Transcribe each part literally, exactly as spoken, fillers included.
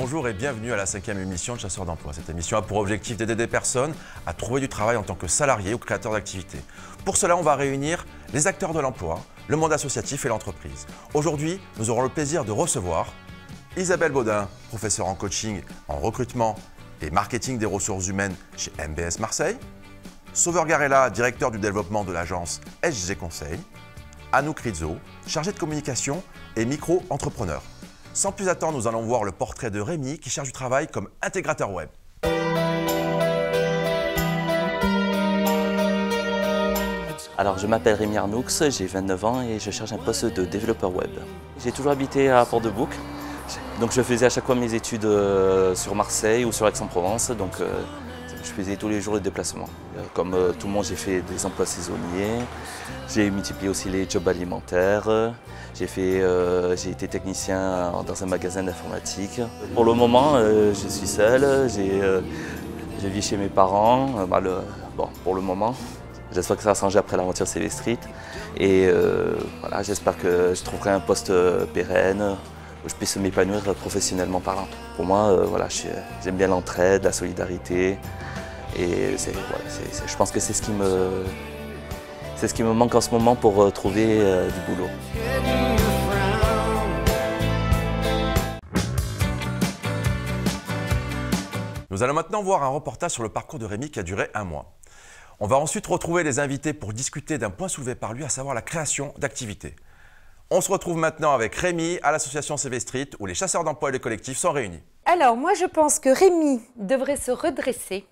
Bonjour et bienvenue à la cinquième émission de Chasseurs d'emploi. Cette émission a pour objectif d'aider des personnes à trouver du travail en tant que salarié ou créateur d'activité. Pour cela, on va réunir les acteurs de l'emploi, le monde associatif et l'entreprise. Aujourd'hui, nous aurons le plaisir de recevoir Isabelle Baudin, professeure en coaching, en recrutement et marketing des ressources humaines chez M B S Marseille. Sauveur Garella, directeur du développement de l'agence S G Conseil. Anouk Rizzo, chargée de communication et micro-entrepreneur. Sans plus attendre, nous allons voir le portrait de Rémi qui cherche du travail comme intégrateur web. Alors, je m'appelle Rémi Arnoux, j'ai vingt-neuf ans et je cherche un poste de développeur web. J'ai toujours habité à Port-de-Bouc, donc je faisais à chaque fois mes études sur Marseille ou sur Aix-en-Provence, donc je faisais tous les jours les déplacements. Comme tout le monde, j'ai fait des emplois saisonniers, j'ai multiplié aussi les jobs alimentaires. J'ai fait, euh, j'ai été technicien dans un magasin d'informatique. Pour le moment, euh, je suis seul, j'ai, euh, je vis chez mes parents. Euh, bah, le, bon, pour le moment, j'espère que ça va changer après l'aventure C V Street. Et euh, voilà, j'espère que je trouverai un poste pérenne où je puisse m'épanouir professionnellement parlant. Pour moi, euh, voilà, j'aime bien l'entraide, la solidarité. Et c'est, voilà, c'est, c'est, je pense que c'est ce qui me... C'est ce qui me manque en ce moment pour euh, trouver euh, du boulot. Nous allons maintenant voir un reportage sur le parcours de Rémi qui a duré un mois. On va ensuite retrouver les invités pour discuter d'un point soulevé par lui, à savoir la création d'activités. On se retrouve maintenant avec Rémi à l'association C V Street où les chasseurs d'emploi et les collectifs sont réunis. Alors moi je pense que Rémi devrait se redresser,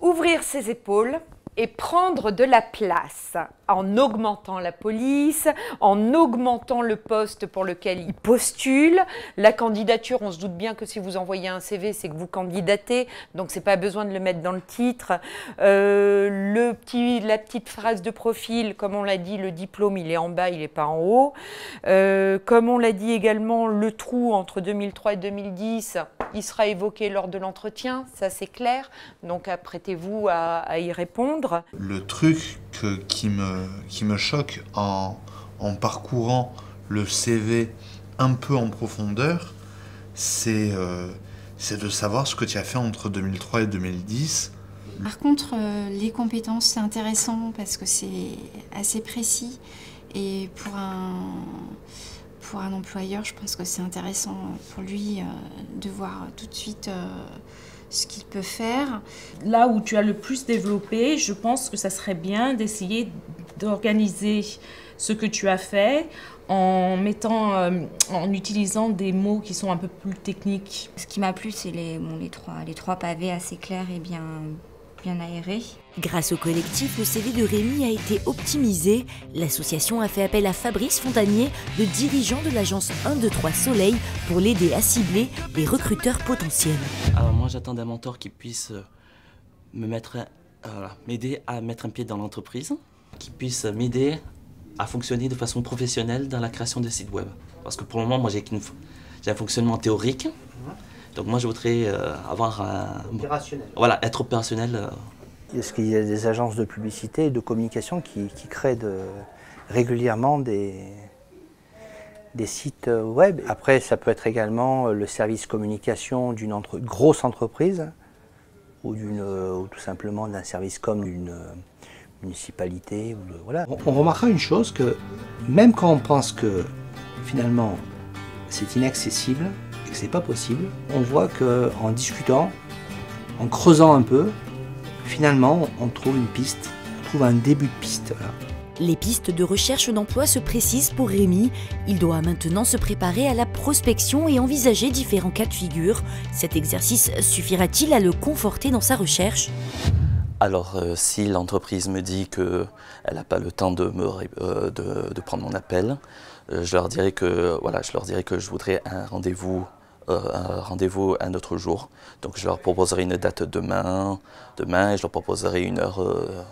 ouvrir ses épaules, et prendre de la place en augmentant la police, en augmentant le poste pour lequel il postule. La candidature, on se doute bien que si vous envoyez un C V, c'est que vous candidatez, donc c'est pas besoin de le mettre dans le titre. Euh, le petit, la petite phrase de profil, comme on l'a dit, le diplôme, il est en bas, il n'est pas en haut. Euh, comme on l'a dit également, le trou entre deux mille trois et deux mille dix, il sera évoqué lors de l'entretien, ça c'est clair, donc apprêtez-vous à, à y répondre. Le truc que, qui, me, qui me choque en, en parcourant le C V un peu en profondeur, c'est euh, de savoir ce que tu as fait entre deux mille trois et deux mille dix. Par contre, euh, les compétences, c'est intéressant parce que c'est assez précis. Et pour un, pour un employeur, je pense que c'est intéressant pour lui euh, de voir tout de suite... Euh, ce qu'il peut faire. Là où tu as le plus développé, je pense que ça serait bien d'essayer d'organiser ce que tu as fait en mettant, euh, en utilisant des mots qui sont un peu plus techniques. Ce qui m'a plu, c'est les, bon, les, trois, les trois pavés assez clairs et bien, bien aérés. Grâce au collectif, le C V de Rémi a été optimisé. L'association a fait appel à Fabrice Fontanier, le dirigeant de l'agence cent vingt-trois Soleil, pour l'aider à cibler les recruteurs potentiels. Alors moi, j'attends d'un mentor qui puisse me mettre, euh, m'aider à mettre un pied dans l'entreprise, qui puisse m'aider à fonctionner de façon professionnelle dans la création de sites web. Parce que pour le moment, moi, j'ai un fonctionnement théorique. Donc moi, je voudrais euh, avoir un... Opérationnel. Voilà, être opérationnel. Euh, Est-ce qu'il y a des agences de publicité et de communication qui, qui créent de, régulièrement des, des sites web? Après, ça peut être également le service communication d'une entre, grosse entreprise ou, ou tout simplement d'un service com d'une municipalité. Ou de, voilà. On, on remarquera une chose, que même quand on pense que finalement c'est inaccessible et que c'est pas possible, on voit qu'en discutant, en creusant un peu, finalement, on trouve une piste, on trouve un début de piste. Voilà. Les pistes de recherche d'emploi se précisent pour Rémi. Il doit maintenant se préparer à la prospection et envisager différents cas de figure. Cet exercice suffira-t-il à le conforter dans sa recherche? Alors, euh, si l'entreprise me dit qu'elle n'a pas le temps de, me, euh, de, de prendre mon appel, euh, je leur dirai que, voilà, je leur dirai que je voudrais un rendez-vous. Euh, un rendez-vous un autre jour. Donc je leur proposerai une date demain, demain et je leur proposerai une heure, euh,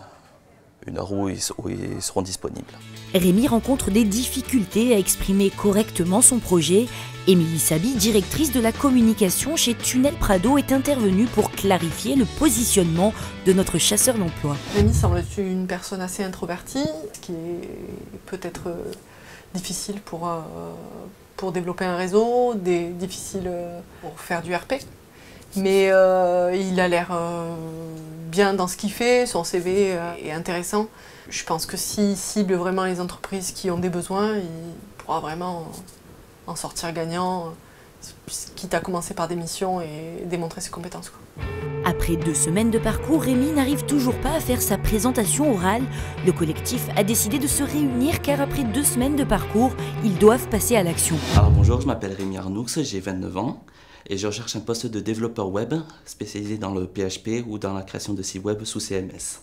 une heure où, ils, où ils seront disponibles. Rémi rencontre des difficultés à exprimer correctement son projet. Émilie Sabi, directrice de la communication chez Tunnel Prado, est intervenue pour clarifier le positionnement de notre chasseur d'emploi. Rémi semble une personne assez introvertie, ce qui est peut-être difficile pour un... Euh, pour développer un réseau, des difficiles pour faire du R P. Mais euh, il a l'air euh, bien dans ce qu'il fait, son C V euh, est intéressant. Je pense que s'il cible vraiment les entreprises qui ont des besoins, il pourra vraiment en sortir gagnant, quitte à commencer par des missions et démontrer ses compétences, quoi. Après deux semaines de parcours, Rémi n'arrive toujours pas à faire sa présentation orale. Le collectif a décidé de se réunir car après deux semaines de parcours, ils doivent passer à l'action. Alors bonjour, je m'appelle Rémi Arnoux, j'ai vingt-neuf ans. Et je recherche un poste de développeur web spécialisé dans le P H P ou dans la création de sites web sous C M S.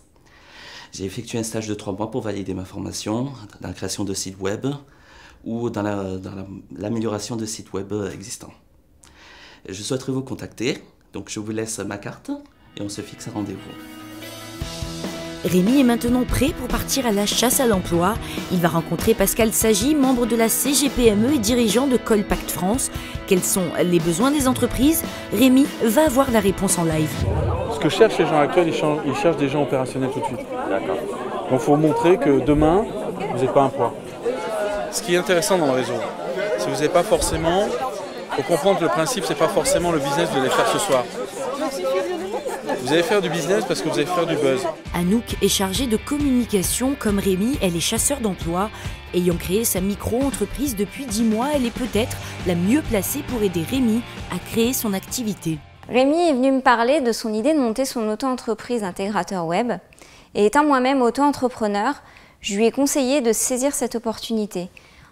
J'ai effectué un stage de trois mois pour valider ma formation dans la création de sites web ou dans l'amélioration la, la, de sites web existants. Je souhaiterais vous contacter, donc je vous laisse ma carte et on se fixe un rendez-vous. Rémi est maintenant prêt pour partir à la chasse à l'emploi. Il va rencontrer Pascal Sagi, membre de la C G P M E et dirigeant de Colpacte France. Quels sont les besoins des entreprises? Rémi va avoir la réponse en live. Ce que cherchent les gens actuels, ils cherchent des gens opérationnels tout de suite. Donc il faut montrer que demain, vous n'êtes pas un poids. Ce qui est intéressant dans le réseau, c'est que vous n'avez pas forcément... Il faut comprendre que le principe, ce n'est pas forcément le business de les faire ce soir. Vous allez faire du business parce que vous allez faire du buzz. Anouk est chargée de communication. Comme Rémi, elle est chasseur d'emploi. Ayant créé sa micro-entreprise depuis dix mois, elle est peut-être la mieux placée pour aider Rémi à créer son activité. Rémi est venu me parler de son idée de monter son auto-entreprise intégrateur web. Et étant moi-même auto-entrepreneur, je lui ai conseillé de saisir cette opportunité.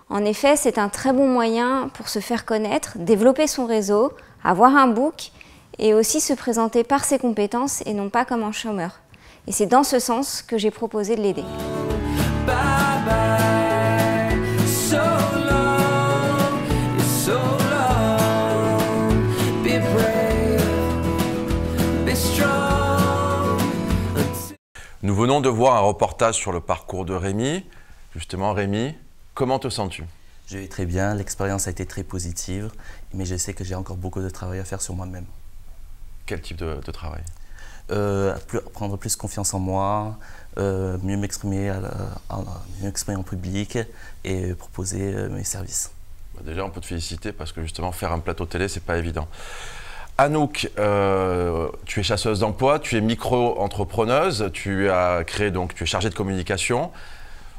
En effet, c'est un très bon moyen pour se faire connaître, développer son réseau, avoir un book et aussi se présenter par ses compétences et non pas comme un chômeur. Et c'est dans ce sens que j'ai proposé de l'aider. Nous venons de voir un reportage sur le parcours de Rémi. Justement, Rémi, comment te sens-tu ? Je vais très bien, l'expérience a été très positive, mais je sais que j'ai encore beaucoup de travail à faire sur moi-même. Quel type de, de travail? euh, plus, Prendre plus confiance en moi, euh, mieux m'exprimer en public et proposer euh, mes services. Déjà, on peut te féliciter parce que justement, faire un plateau télé, c'est pas évident. Anouk, euh, tu es chasseuse d'emploi, tu es micro-entrepreneuse, tu as créé, donc tu es chargée de communication.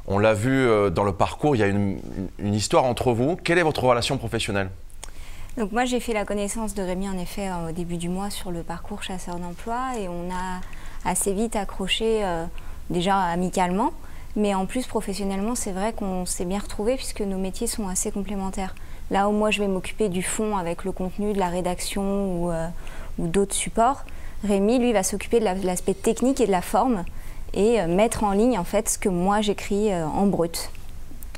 On l'a vu euh, dans le parcours, il y a une, une histoire entre vous. Quelle est votre relation professionnelle? Donc moi j'ai fait la connaissance de Rémi en effet au début du mois sur le parcours chasseur d'emploi et on a assez vite accroché euh, déjà amicalement, mais en plus professionnellement c'est vrai qu'on s'est bien retrouvés puisque nos métiers sont assez complémentaires. Là où moi je vais m'occuper du fond avec le contenu, de la rédaction ou, euh, ou d'autres supports, Rémi lui va s'occuper de l'aspect technique et de la forme et euh, mettre en ligne en fait ce que moi j'écris euh, en brut.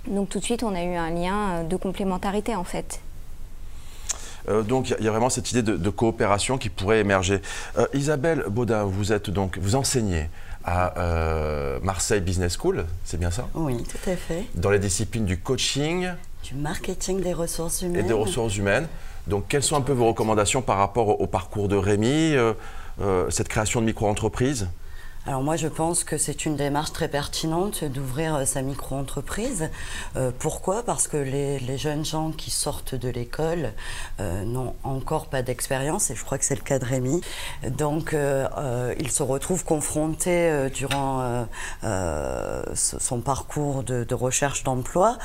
Donc tout de suite on a eu un lien de complémentarité en fait. Euh, donc, il y a vraiment cette idée de, de coopération qui pourrait émerger. Euh, Isabelle Baudin, vous êtes donc, vous enseignez à euh, Marseille Business School, c'est bien ça? Oui, tout à fait. Dans les disciplines du coaching, du marketing des ressources humaines. Et des ressources humaines. Donc, quelles sont un peu vos recommandations par rapport au, au parcours de Rémi, euh, euh, cette création de micro-entreprise? Alors moi je pense que c'est une démarche très pertinente d'ouvrir sa micro-entreprise. Euh, pourquoi? Parce que les, les jeunes gens qui sortent de l'école euh, n'ont encore pas d'expérience, et je crois que c'est le cas de Rémi. Donc euh, euh, il se retrouve confronté euh, durant euh, euh, son parcours de, de recherche d'emploi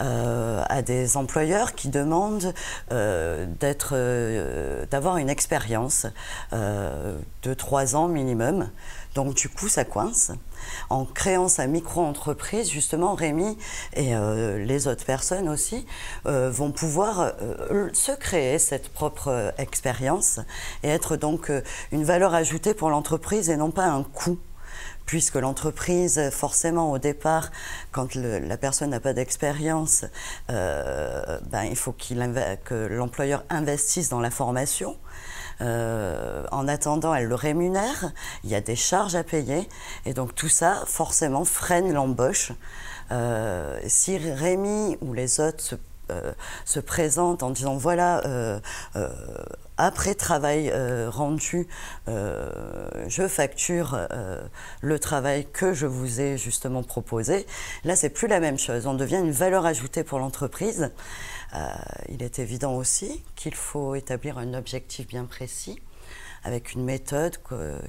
euh, à des employeurs qui demandent euh, d'être, euh, d'avoir une expérience euh, de trois ans minimum. Donc du coup, ça coince. En créant sa micro-entreprise, justement, Rémi et euh, les autres personnes aussi euh, vont pouvoir euh, se créer cette propre euh, expérience et être donc euh, une valeur ajoutée pour l'entreprise et non pas un coût. Puisque l'entreprise, forcément, au départ, quand le, la personne n'a pas d'expérience, euh, ben, il faut qu'il, que l'employeur investisse dans la formation. Euh, en attendant, elle le rémunère, il y a des charges à payer, et donc tout ça, forcément, freine l'embauche. Euh, si Rémi ou les autres euh, se présente en disant voilà, euh, euh, après travail euh, rendu, euh, je facture euh, le travail que je vous ai justement proposé. Là, c'est plus la même chose. On devient une valeur ajoutée pour l'entreprise. Euh, il est évident aussi qu'il faut établir un objectif bien précis, avec une méthode,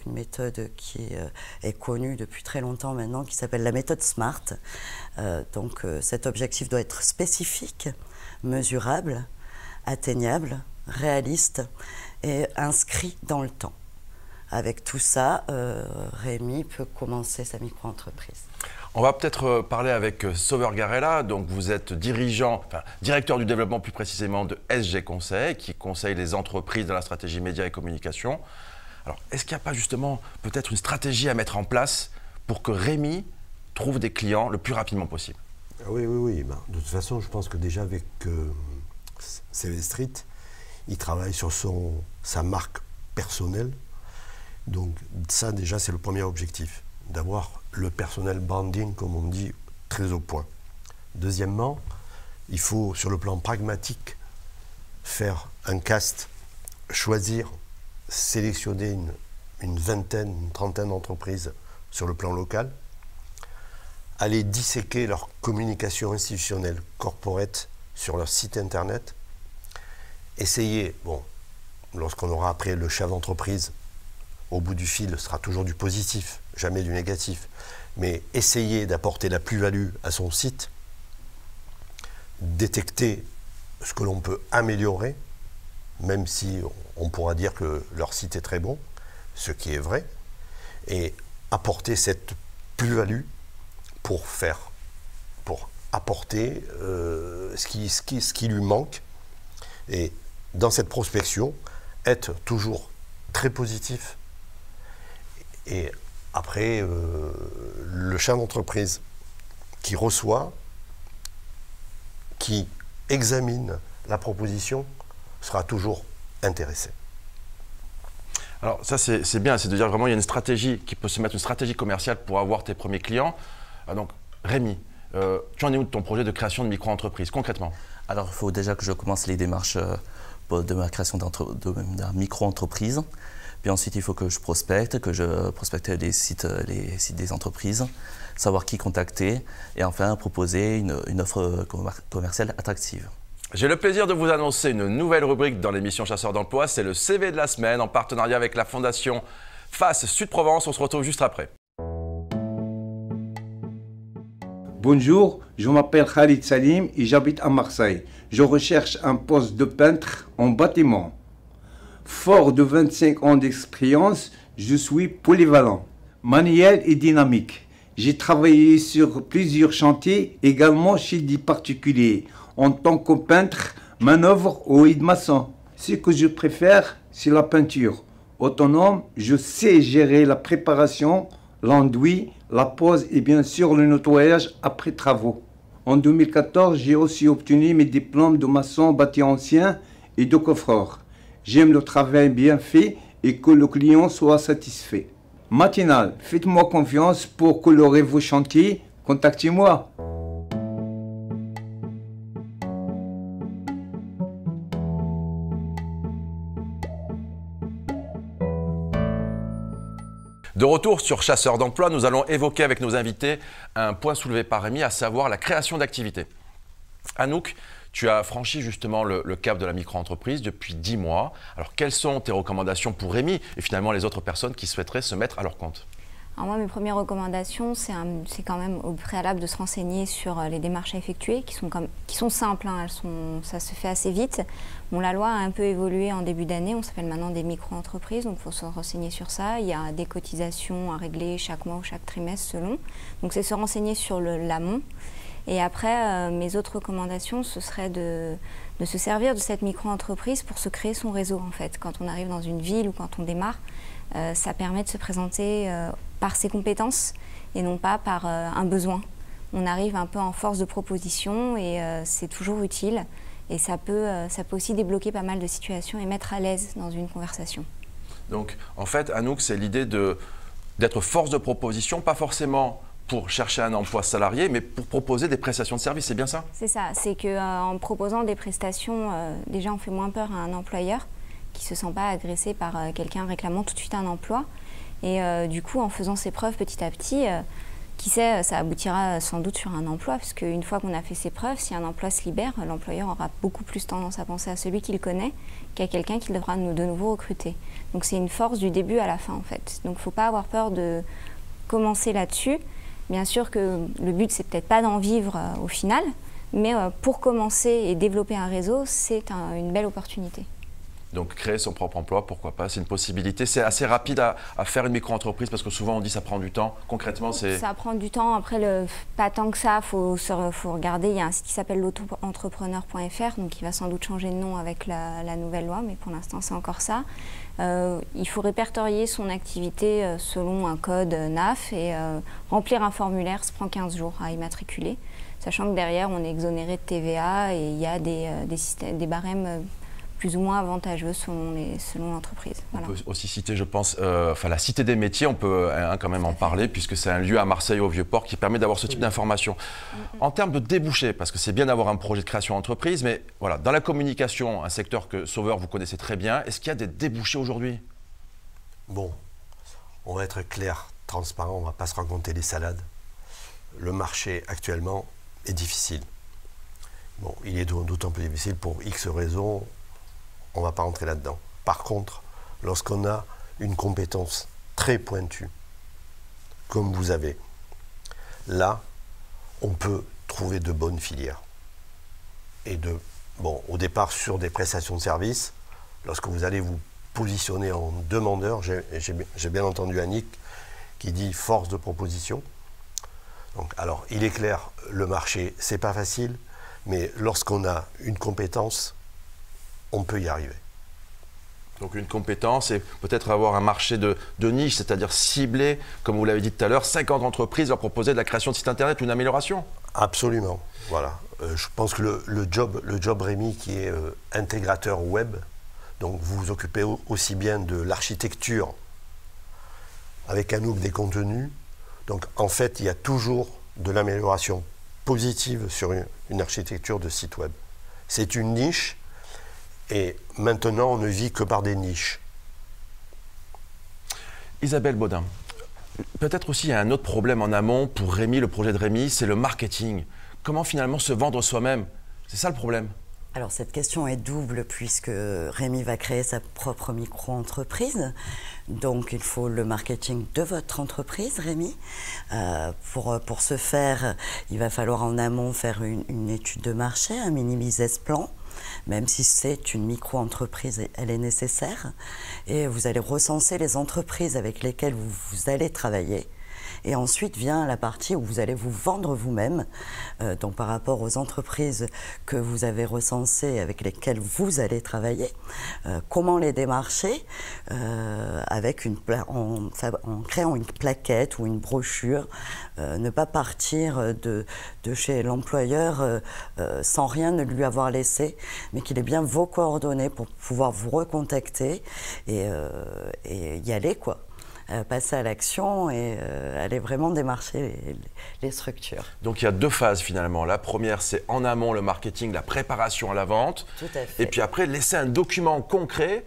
une méthode qui est connue depuis très longtemps maintenant, qui s'appelle la méthode SMART. Euh, donc cet objectif doit être spécifique, mesurable, atteignable, réaliste et inscrit dans le temps. Avec tout ça, euh, Rémi peut commencer sa micro-entreprise. On va peut-être parler avec Sauveur Garella. Donc vous êtes dirigeant, enfin, directeur du développement plus précisément de S G Conseil, qui conseille les entreprises dans la stratégie médias et communication. Alors, est-ce qu'il n'y a pas justement peut-être une stratégie à mettre en place pour que Rémi trouve des clients le plus rapidement possible? Oui, oui, oui. Ben, de toute façon, je pense que déjà avec euh, C V Street, il travaille sur son, sa marque personnelle. Donc ça, déjà, c'est le premier objectif, d'avoir le personnel branding, comme on dit, très au point. Deuxièmement, il faut, sur le plan pragmatique, faire un cast, choisir, sélectionner une, une vingtaine, une trentaine d'entreprises sur le plan local, aller disséquer leur communication institutionnelle corporate sur leur site internet, essayer, bon, lorsqu'on aura après le chef d'entreprise, au bout du fil, ce sera toujours du positif, jamais du négatif. Mais essayer d'apporter la plus-value à son site, détecter ce que l'on peut améliorer, même si on pourra dire que leur site est très bon, ce qui est vrai, et apporter cette plus-value pour faire, pour apporter euh, ce qui, ce qui, ce qui lui manque. Et dans cette prospection, être toujours très positif. Et après, euh, le chef d'entreprise qui reçoit, qui examine la proposition, sera toujours intéressé. Alors ça, c'est bien, c'est de dire vraiment il y a une stratégie qui peut se mettre, une stratégie commerciale pour avoir tes premiers clients. Ah, donc Rémi, euh, tu en es où de ton projet de création de micro-entreprise, concrètement? Alors il faut déjà que je commence les démarches euh, de ma création d'une micro-entreprise. Puis ensuite, il faut que je prospecte, que je prospecte les sites, les sites des entreprises, savoir qui contacter et enfin proposer une, une offre commerciale attractive. J'ai le plaisir de vous annoncer une nouvelle rubrique dans l'émission Chasseurs d'emploi, c'est le C V de la semaine en partenariat avec la Fondation F A S Sud-Provence. On se retrouve juste après. Bonjour, je m'appelle Khalid Salim et j'habite à Marseille. Je recherche un poste de peintre en bâtiment. Fort de vingt-cinq ans d'expérience, je suis polyvalent, manuel et dynamique. J'ai travaillé sur plusieurs chantiers, également chez des particuliers, en tant que peintre, manœuvre ou aide-maçon. Ce que je préfère, c'est la peinture. Autonome, je sais gérer la préparation, l'enduit, la pose et bien sûr le nettoyage après travaux. En deux mille quatorze, j'ai aussi obtenu mes diplômes de maçon bâti ancien et de coffreur. J'aime le travail bien fait et que le client soit satisfait. Matinal, faites-moi confiance pour colorer vos chantiers. Contactez-moi. De retour sur Chasseurs d'emploi, nous allons évoquer avec nos invités un point soulevé par Rémi, à savoir la création d'activités. Anouk, tu as franchi justement le, le cap de la micro-entreprise depuis dix mois. Alors, quelles sont tes recommandations pour Rémi et finalement les autres personnes qui souhaiteraient se mettre à leur compte? Alors moi, mes premières recommandations, c'est quand même au préalable de se renseigner sur les démarches à effectuer qui sont, comme, qui sont simples, hein, elles sont, ça se fait assez vite. Bon, la loi a un peu évolué en début d'année, on s'appelle maintenant des micro-entreprises, donc il faut se renseigner sur ça. Il y a des cotisations à régler chaque mois ou chaque trimestre selon. Donc c'est se renseigner sur l'amont. Et après, euh, mes autres recommandations, ce serait de, de se servir de cette micro-entreprise pour se créer son réseau, en fait. Quand on arrive dans une ville ou quand on démarre, euh, ça permet de se présenter euh, par ses compétences et non pas par euh, un besoin. On arrive un peu en force de proposition et euh, c'est toujours utile. Et ça peut, euh, ça peut aussi débloquer pas mal de situations et mettre à l'aise dans une conversation. Donc, en fait, Anouk, c'est l'idée de d'être force de proposition, pas forcément pour chercher un emploi salarié, mais pour proposer des prestations de services, c'est bien ça? C'est ça, c'est qu'en euh, proposant des prestations, euh, déjà on fait moins peur à un employeur qui ne se sent pas agressé par euh, quelqu'un réclamant tout de suite un emploi. Et euh, du coup, en faisant ses preuves petit à petit, euh, qui sait, ça aboutira sans doute sur un emploi, parce qu'une fois qu'on a fait ses preuves, si un emploi se libère, l'employeur aura beaucoup plus tendance à penser à celui qu'il connaît qu'à quelqu'un qu'il devra de nouveau recruter. Donc c'est une force du début à la fin en fait. Donc il ne faut pas avoir peur de commencer là-dessus. Bien sûr que le but, c'est peut-être pas d'en vivre euh, au final, mais euh, pour commencer et développer un réseau, c'est un, une belle opportunité. Donc créer son propre emploi, pourquoi pas, c'est une possibilité. C'est assez rapide à, à faire une micro-entreprise parce que souvent on dit ça prend du temps. Concrètement, c'est... Ça prend du temps. Après, le, pas tant que ça, il faut, faut regarder. Il y a un site qui s'appelle l'auto-entrepreneur point F R, donc il va sans doute changer de nom avec la, la nouvelle loi, mais pour l'instant, c'est encore ça. Euh, il faut répertorier son activité selon un code N A F et euh, remplir un formulaire. Ça prend quinze jours à immatriculer, sachant que derrière, on est exonéré de T V A et il y a des, des, systèmes, des barèmes plus ou moins avantageux selon l'entreprise. Voilà. On peut aussi citer, je pense, euh, enfin, la Cité des Métiers, on peut hein, quand même en parler, puisque c'est un lieu à Marseille, au Vieux-Port, qui permet d'avoir ce type oui. d'informations. Mm-hmm. En termes de débouchés, parce que c'est bien d'avoir un projet de création d'entreprise, mais voilà, dans la communication, un secteur que, Sauveur, vous connaissez très bien, est-ce qu'il y a des débouchés aujourd'hui? Bon, on va être clair, transparent, on ne va pas se raconter des salades. Le marché, actuellement, est difficile. Bon, il est d'autant plus difficile pour X raisons. On ne va pas rentrer là-dedans. Par contre, lorsqu'on a une compétence très pointue, comme vous avez, là, on peut trouver de bonnes filières. Et de, bon, au départ, sur des prestations de services, lorsque vous allez vous positionner en demandeur, j'ai bien entendu Annick qui dit force de proposition. Donc, alors, il est clair, le marché, ce n'est pas facile, mais lorsqu'on a une compétence, on peut y arriver. Donc une compétence et peut-être avoir un marché de, de niche, c'est-à-dire cibler, comme vous l'avez dit tout à l'heure, cinquante entreprises leur proposer de la création de sites internet ou une amélioration. Absolument, voilà. Euh, je pense que le, le, job, le job Rémi qui est euh, intégrateur web, donc vous vous occupez au, aussi bien de l'architecture avec Anouk des contenus, donc en fait il y a toujours de l'amélioration positive sur une, une architecture de site web. C'est une niche. Et maintenant, on ne vit que par des niches. Isabelle Baudin, peut-être aussi il y a un autre problème en amont pour Rémi, le projet de Rémi, c'est le marketing. Comment finalement se vendre soi-même? C'est ça le problème. Alors cette question est double puisque Rémi va créer sa propre micro-entreprise. Donc il faut le marketing de votre entreprise, Rémi. Euh, pour, pour ce faire, il va falloir en amont faire une, une étude de marché, un mini business plan. Même si c'est une micro-entreprise, elle est nécessaire. Et vous allez recenser les entreprises avec lesquelles vous, vous allez travailler. Et ensuite vient la partie où vous allez vous vendre vous-même. Euh, donc par rapport aux entreprises que vous avez recensées, avec lesquelles vous allez travailler, euh, comment les démarcher euh, avec une en, en créant une plaquette ou une brochure. Euh, ne pas partir de, de chez l'employeur euh, euh, sans rien ne lui avoir laissé, mais qu'il ait bien vos coordonnées pour pouvoir vous recontacter et, euh, et y aller, quoi. Passer à l'action et euh, aller vraiment démarcher les, les structures. Donc il y a deux phases finalement. La première, c'est en amont le marketing, la préparation à la vente. Tout à fait. Et puis après, laisser un document concret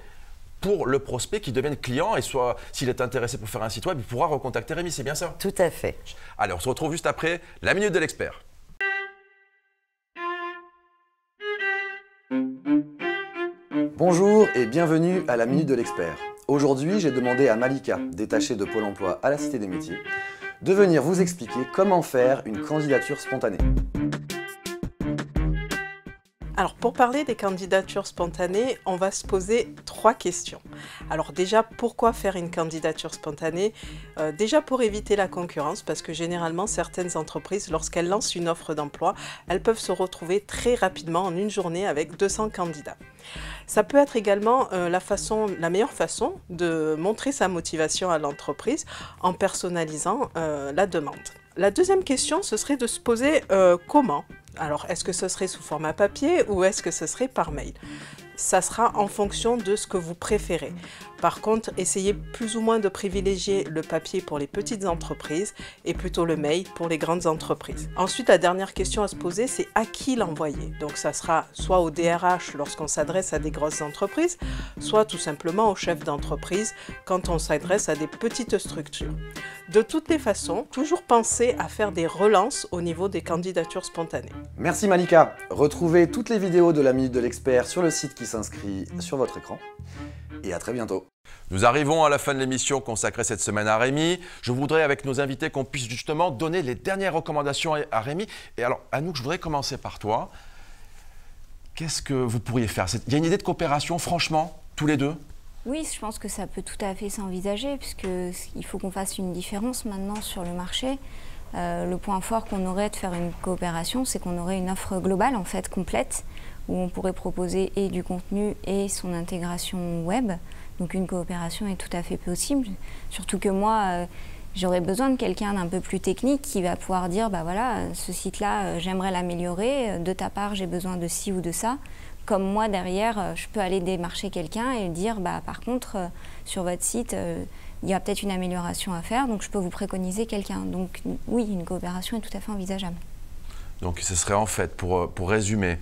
pour le prospect qui devienne client et soit, s'il est intéressé pour faire un site web, il pourra recontacter Rémi, c'est bien ça? Tout à fait. Allez, on se retrouve juste après la Minute de l'Expert. Bonjour et bienvenue à la Minute de l'Expert. Aujourd'hui, j'ai demandé à Malika, détachée de Pôle emploi à la Cité des Métiers, de venir vous expliquer comment faire une candidature spontanée. Alors, pour parler des candidatures spontanées, on va se poser trois questions. Alors déjà, pourquoi faire une candidature spontanée? euh, Déjà pour éviter la concurrence, parce que généralement, certaines entreprises, lorsqu'elles lancent une offre d'emploi, elles peuvent se retrouver très rapidement en une journée avec deux cents candidats. Ça peut être également euh, la, façon, la meilleure façon de montrer sa motivation à l'entreprise en personnalisant euh, la demande. La deuxième question, ce serait de se poser euh, comment? Alors, est-ce que ce serait sous format papier ou est-ce que ce serait par mail? ça sera en fonction de ce que vous préférez. Par contre, essayez plus ou moins de privilégier le papier pour les petites entreprises et plutôt le mail pour les grandes entreprises. Ensuite, la dernière question à se poser, c'est à qui l'envoyer. Donc ça sera soit au D R H lorsqu'on s'adresse à des grosses entreprises, soit tout simplement au chef d'entreprise quand on s'adresse à des petites structures. De toutes les façons, toujours pensez à faire des relances au niveau des candidatures spontanées. Merci Malika. Retrouvez toutes les vidéos de la Minute de l'Expert sur le site qui s'inscrit sur votre écran. Et à très bientôt. Nous arrivons à la fin de l'émission consacrée cette semaine à Rémi. Je voudrais avec nos invités qu'on puisse justement donner les dernières recommandations à Rémi. Et alors, Anouk, je voudrais commencer par toi. Qu'est-ce que vous pourriez faire? Il y a une idée de coopération, franchement, tous les deux? Oui, je pense que ça peut tout à fait s'envisager, puisqu'il faut qu'on fasse une différence maintenant sur le marché. Euh, le point fort qu'on aurait de faire une coopération, c'est qu'on aurait une offre globale, en fait, complète, où on pourrait proposer et du contenu et son intégration web. Donc une coopération est tout à fait possible, surtout que moi, euh, j'aurais besoin de quelqu'un d'un peu plus technique qui va pouvoir dire « bah voilà, ce site-là, euh, j'aimerais l'améliorer, de ta part, j'ai besoin de ci ou de ça ». Comme moi, derrière, euh, je peux aller démarcher quelqu'un et dire « bah par contre, euh, sur votre site, euh, il y a peut-être une amélioration à faire, donc je peux vous préconiser quelqu'un ». Donc oui, une coopération est tout à fait envisageable. Donc ce serait en fait, pour, pour résumer,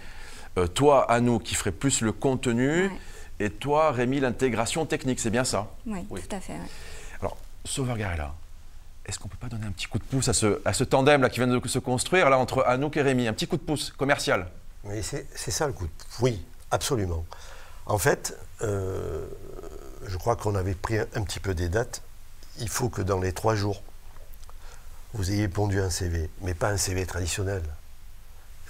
euh, toi, Anouk, qui ferait plus le contenu, ouais. Et toi, Rémi, l'intégration technique, c'est bien ça? Oui, oui, tout à fait. Ouais. Alors, Sauveur Garella, est-ce qu'on ne peut pas donner un petit coup de pouce à ce, à ce tandem là qui vient de se construire là, entre Anouk et Rémi? Un petit coup de pouce commercial? Oui, c'est ça le coup de pouce. Oui, absolument. En fait, euh, je crois qu'on avait pris un, un petit peu des dates. Il faut que dans les trois jours, vous ayez pondu un C V, mais pas un C V traditionnel. Il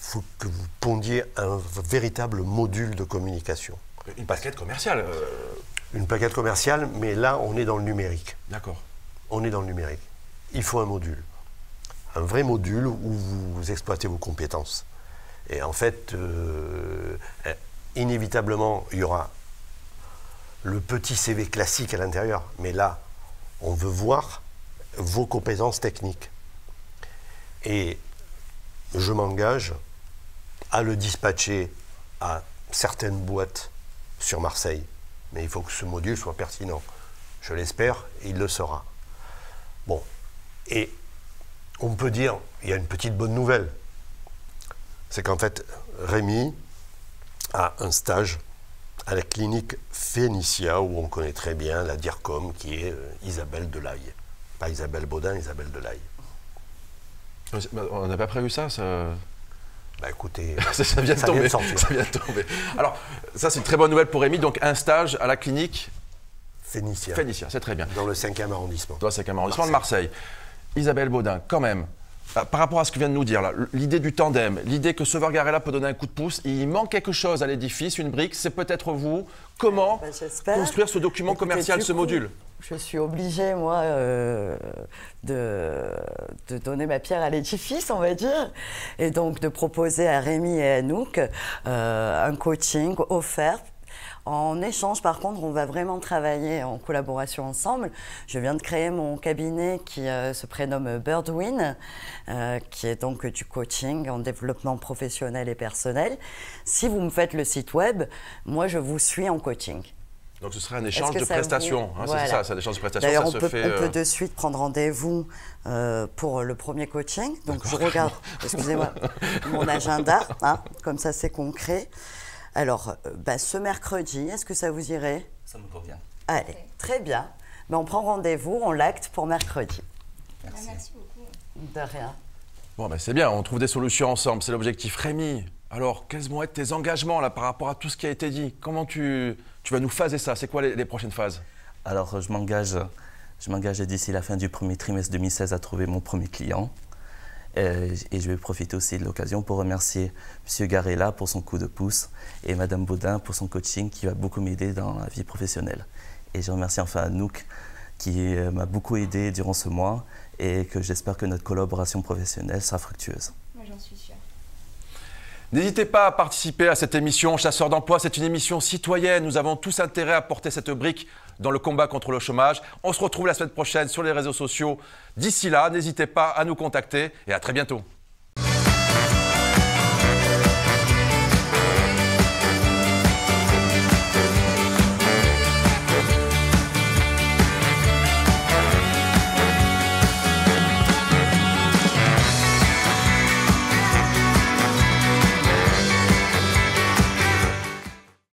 faut que vous pondiez un véritable module de communication. Une plaquette commerciale. Euh... Une plaquette commerciale, mais là, on est dans le numérique. D'accord. On est dans le numérique. Il faut un module. Un vrai module où vous exploitez vos compétences. Et en fait, euh, inévitablement, il y aura le petit C V classique à l'intérieur. Mais là, on veut voir vos compétences techniques. Et je m'engage à le dispatcher à certaines boîtes sur Marseille, mais il faut que ce module soit pertinent. Je l'espère, il le sera. Bon, et on peut dire, il y a une petite bonne nouvelle, c'est qu'en fait, Rémi a un stage à la clinique Phénicia, où on connaît très bien la DIRCOM, qui est Isabelle Delaye. Pas Isabelle Baudin, Isabelle Delaye. On n'a pas prévu ça, ça... Bah écoutez, ça, ça, vient de ça, tomber, vient de ça vient de tomber. Alors, ça c'est une très bonne nouvelle pour Rémi, donc un stage à la clinique Phénicia. Phénicia, c'est très bien. Dans le cinquième arrondissement. Dans le cinquième arrondissement de Marseille. Isabelle Baudin, quand même, par rapport à ce que vient de nous dire, l'idée du tandem, l'idée que Sauveur Garella peut donner un coup de pouce, il manque quelque chose à l'édifice, une brique, c'est peut-être vous. Comment ben, construire ce document écoutez, commercial, ce coup, module? Je suis obligée, moi, euh, de, de donner ma pierre à l'édifice, on va dire, et donc de proposer à Rémi et à Anouk euh, un coaching offert. En échange, par contre, on va vraiment travailler en collaboration ensemble. Je viens de créer mon cabinet qui euh, se prénomme Birdwin, euh, qui est donc du coaching en développement professionnel et personnel. Si vous me faites le site web, moi, je vous suis en coaching. Donc ce serait un échange de prestations, vous... hein, voilà. C'est ça, c'est un échange de prestations, ça on se peut, fait... D'ailleurs, on euh... peut de suite prendre rendez-vous euh, pour le premier coaching. Donc je regarde, excusez-moi, mon agenda, hein, comme ça c'est concret. Alors, bah, ce mercredi, est-ce que ça vous irait? Ça me convient. Allez, très bien. Mais on prend rendez-vous, on l'acte pour mercredi. Merci. Merci beaucoup. De rien. Bon, ben, c'est bien, on trouve des solutions ensemble, c'est l'objectif. Rémi, alors, quels vont être tes engagements là, par rapport à tout ce qui a été dit? Comment tu, tu vas nous phaser ça? C'est quoi les, les prochaines phases? Alors, je m'engage je m'engage d'ici la fin du premier trimestre deux mille seize à trouver mon premier client. Et je vais profiter aussi de l'occasion pour remercier M. Garella pour son coup de pouce et Mme Baudin pour son coaching qui va beaucoup m'aider dans la vie professionnelle. Et je remercie enfin Anouk qui m'a beaucoup aidé durant ce mois et que j'espère que notre collaboration professionnelle sera fructueuse. Moi j'en suis sûre. N'hésitez pas à participer à cette émission Chasseurs d'emploi, c'est une émission citoyenne. Nous avons tous intérêt à porter cette brique dans le combat contre le chômage. On se retrouve la semaine prochaine sur les réseaux sociaux. D'ici là, n'hésitez pas à nous contacter et à très bientôt.